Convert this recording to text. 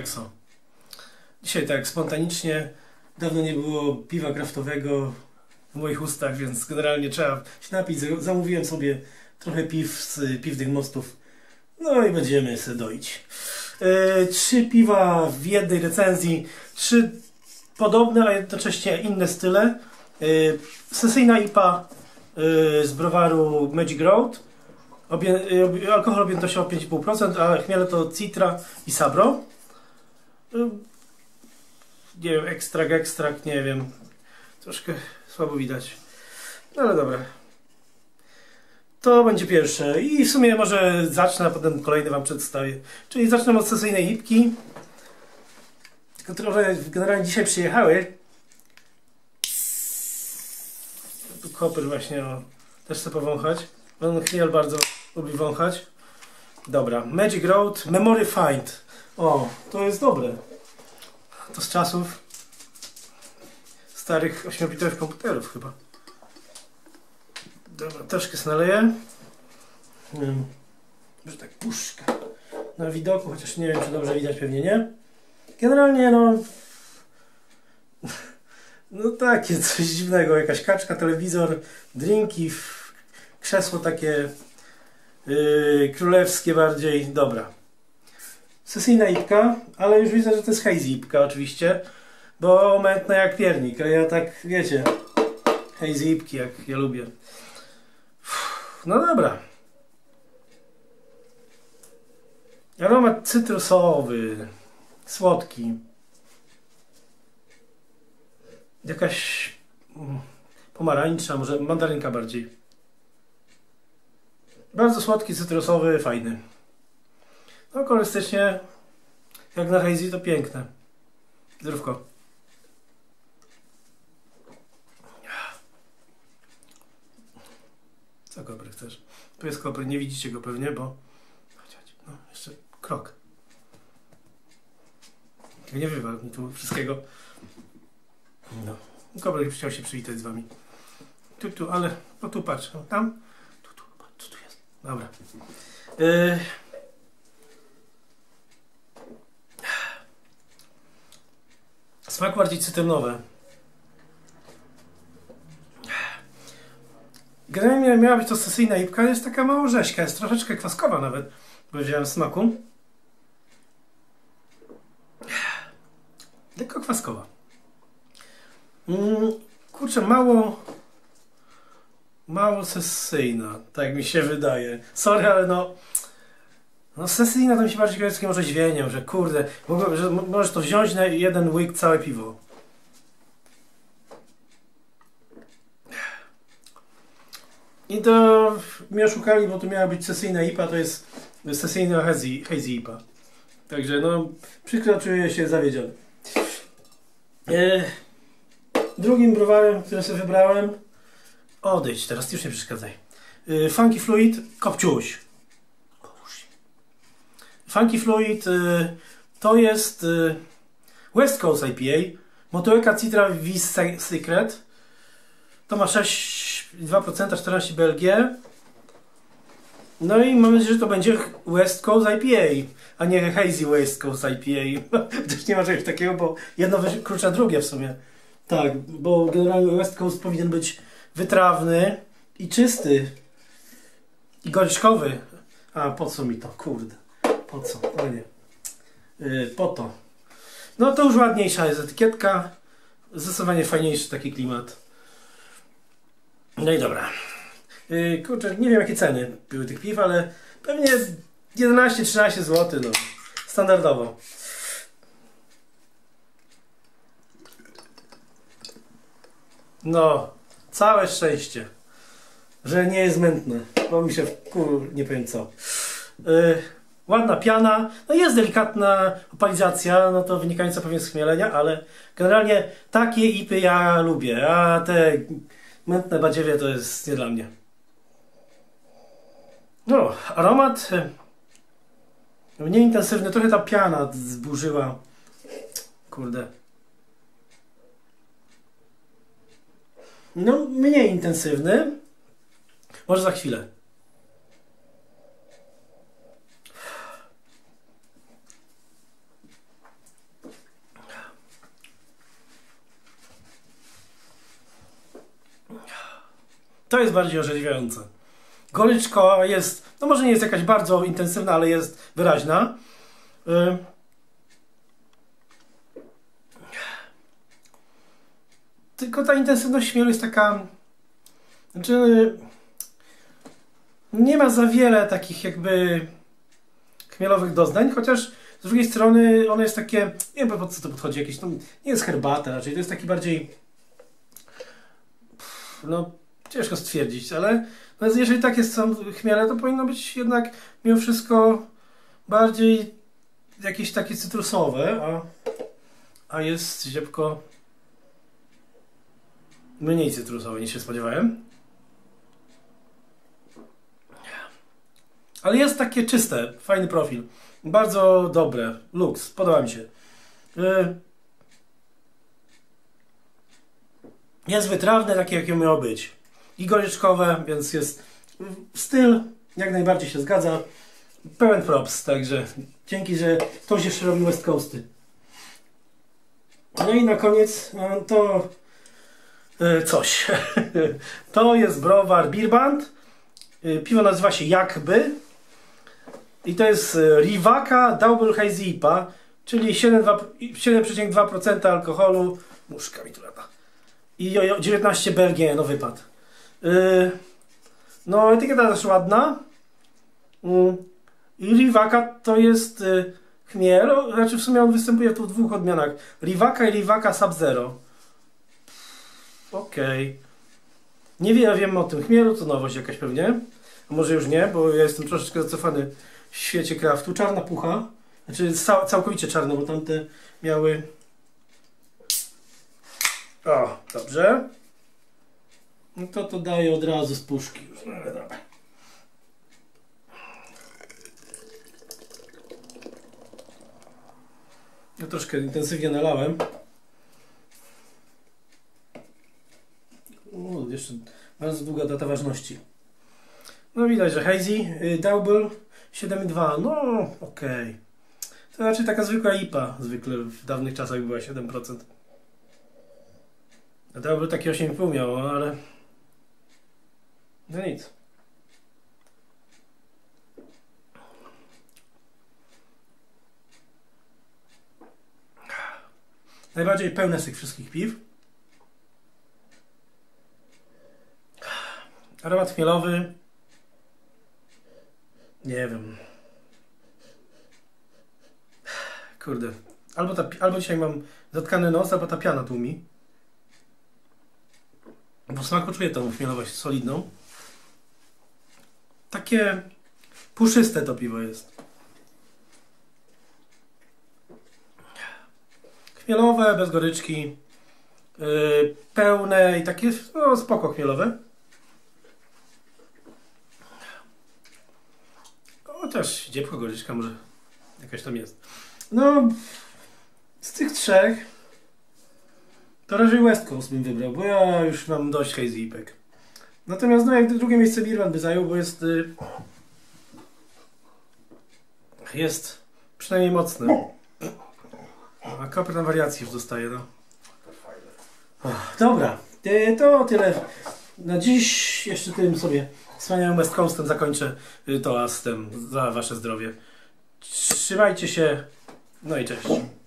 Exo. Dzisiaj tak spontanicznie, dawno nie było piwa kraftowego w moich ustach, więc generalnie trzeba się napić. Zamówiłem sobie trochę piw z piwnych mostów, no i będziemy se doić. 3 piwa w jednej recenzji, 3 podobne, a jednocześnie inne style. Sesyjna IPA z browaru Magic Road, alkohol objętościowo 5,5%, a chmiele to Citra i Sabro. Nie wiem, ekstrakt, nie wiem, troszkę słabo widać, no ale dobra. To będzie pierwsze i w sumie może zacznę, a potem kolejny wam przedstawię. Czyli zacznę od sesyjnej IPki, które generalnie dzisiaj przyjechały. Tu kopyr właśnie, o, też chcę powąchać. Pan Chmiel bardzo lubi wąchać. Dobra, Magic Road, Memory Find. O, to jest dobre. To z czasów starych 8-bitowych komputerów chyba. Dobra, troszkę snaleję. Może tak puszka na widoku, chociaż nie wiem, czy dobrze widać, pewnie nie. Generalnie no takie coś dziwnego, jakaś kaczka, telewizor, drinki, krzesło takie królewskie bardziej. Dobra. Sesyjna IPka, ale już widzę, że to jest hazy IPka oczywiście, bo mętna jak piernik, a ja tak, wiecie, hazy IPki jak ja lubię. No dobra. Aromat cytrusowy, słodki. Jakaś pomarańcza, może mandarynka bardziej. Bardzo słodki, cytrusowy, fajny. No kolorystycznie, jak na hazy, to piękne. Zdrówko. Co kopry chcesz? Tu jest kopry, nie widzicie go pewnie, bo... No, jeszcze krok. Nie wywal mi tu wszystkiego. No. Kopry chciał się przywitać z wami. Tu, ale... No tu patrz, tam. Tu jest. Dobra. Smak bardziej cytrynowy. Generalnie miała być to sesyjna IPka, jest taka mało rzeźka, jest troszeczkę kwaskowa nawet, bo wziąłem smaku. Lekko kwaskowa. Kurczę, mało sesyjna, tak mi się wydaje. Sorry, ale no sesyjna to mi się bardziej kojarzy może dźwiękiem, że kurde, że możesz to wziąć na jeden łyk całe piwo. I to mnie oszukali, bo tu miała być sesyjna IPA, to jest sesyjna hazy IPA. Także no, przykro, czuję się zawiedziony. Drugim browarem, który sobie wybrałem... Odejdź teraz, już nie przeszkadzaj. Funky Fluid, kopciuś. Funky Fluid to jest West Coast IPA. Motułeka Citra V-Secret. To ma 6,2%, 14 BLG. No i mam nadzieję, że to będzie West Coast IPA, a nie Hazy West Coast IPA. Też nie ma czegoś takiego, bo jedno wyklucza drugie w sumie. Tak, bo generalnie West Coast powinien być wytrawny i czysty. I gorzkowy. A po co mi to? Kurde. Po co? O nie. Po to. No to już ładniejsza jest etykietka. Zdecydowanie fajniejszy taki klimat. No i dobra. Kurczę, nie wiem jakie ceny były tych piw, ale pewnie 11-13 zł, no. Standardowo. No, całe szczęście, że nie jest mętne, bo mi się nie powiem co. Ładna piana, no jest delikatna opalizacja, no to wynikająca pewnie z chmielenia, ale generalnie takie IPy ja lubię, a te... mętne badziewie to jest nie dla mnie. No, aromat mniej intensywny, trochę ta piana zburzyła. Kurde. No, mniej intensywny. Może za chwilę. To jest bardziej orzeźwiające. Goryczka jest, no może nie jest jakaś bardzo intensywna, ale jest wyraźna. Tylko ta intensywność chmielu jest taka... Znaczy... Nie ma za wiele takich jakby chmielowych doznań, chociaż z drugiej strony ono jest takie... Nie wiem, pod co to podchodzi jakieś... No, nie jest herbata raczej, to jest taki bardziej... No, ciężko stwierdzić, ale jeżeli tak jest chmiele, to powinno być jednak mimo wszystko bardziej jakieś takie cytrusowe, a jest ziepko mniej cytrusowe niż się spodziewałem. Ale jest takie czyste, fajny profil. Bardzo dobre, luks, podoba mi się. Jest wytrawne, takie jakie miało być. I goryczkowe, więc jest styl, jak najbardziej się zgadza. Pełen props, także dzięki, że ktoś jeszcze robi West Coasty. No i na koniec to coś. To jest browar Birbant. Piwo nazywa się Jakby. I to jest Riwaka Double Hazy IPA, czyli 7,2% alkoholu. Muszka mi tu lata. I 19 BG, no wypad. No etykieta też ładna. I Riwaka to jest chmiel, znaczy w sumie on występuje tu w dwóch odmianach. Riwaka i Riwaka Sub-Zero. Okej. Nie wiem, o tym chmielu, to nowość jakaś pewnie. A może już nie, bo ja jestem troszeczkę zacofany w świecie craftu. Czarna pucha, znaczy całkowicie czarna, bo tamte miały... O, dobrze. No to daję od razu z puszki już. No, ale dobra. Ja troszkę intensywnie nalałem. O, jeszcze bardzo długa data ważności. No widać, że hazy, double 7,2. No, okej. To raczej taka zwykła IPA. Zwykle w dawnych czasach była 7%. A to by takie 8,5 miało, ale... No nic. Najbardziej pełne z tych wszystkich piw. Aromat chmielowy. Nie wiem. Kurde. Albo dzisiaj mam zatkany nos, albo ta piana tłumi. Bo w smaku czuję tą chmielowość solidną. Takie puszyste to piwo jest. Chmielowe, bez goryczki. Pełne i takie no, spoko chmielowe. Chociaż dziepko goryczka może jakaś tam jest. No, z tych trzech to raczej West Coast bym wybrał, bo ja już mam dość hazy ipek. Natomiast no, jak drugie miejsce Birbant by zajął, bo jest... Jest przynajmniej mocny. A koper na wariacji już dostaje, no. Dobra, to tyle na dziś. Jeszcze tym sobie wspaniałym West Coastem zakończę toastem za wasze zdrowie. Trzymajcie się, no i cześć.